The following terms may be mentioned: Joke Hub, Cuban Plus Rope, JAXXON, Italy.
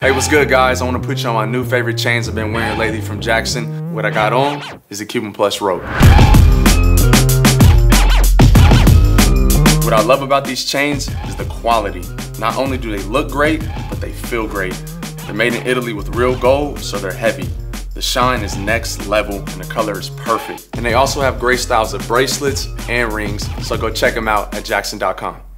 Hey, what's good guys? I want to put you on my new favorite chains I've been wearing lately from JAXXON. What I got on is the Cuban Plus Rope. What I love about these chains is the quality. Not only do they look great, but they feel great. They're made in Italy with real gold, so they're heavy. The shine is next level and the color is perfect. And they also have great styles of bracelets and rings, so go check them out at JAXXON.com.